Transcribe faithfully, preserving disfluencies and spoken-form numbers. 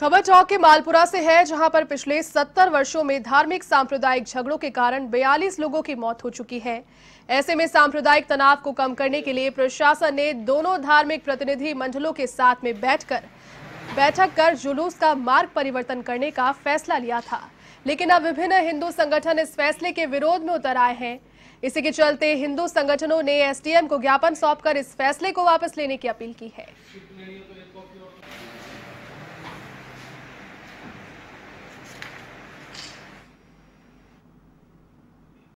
खबर चौक के मालपुरा से है, जहां पर पिछले सत्तर वर्षों में धार्मिक सांप्रदायिक झगड़ों के कारण बयालीस लोगों की मौत हो चुकी है। ऐसे में सांप्रदायिक तनाव को कम करने के लिए प्रशासन ने दोनों धार्मिक प्रतिनिधि मंडलों के साथ में बैठकर बैठक कर जुलूस का मार्ग परिवर्तन करने का फैसला लिया था, लेकिन अब विभिन्न हिंदू संगठन इस फैसले के विरोध में उतर आए हैं। इसी के चलते हिंदू संगठनों ने एसडीएम को ज्ञापन सौंपकर इस फैसले को वापस लेने की अपील की है।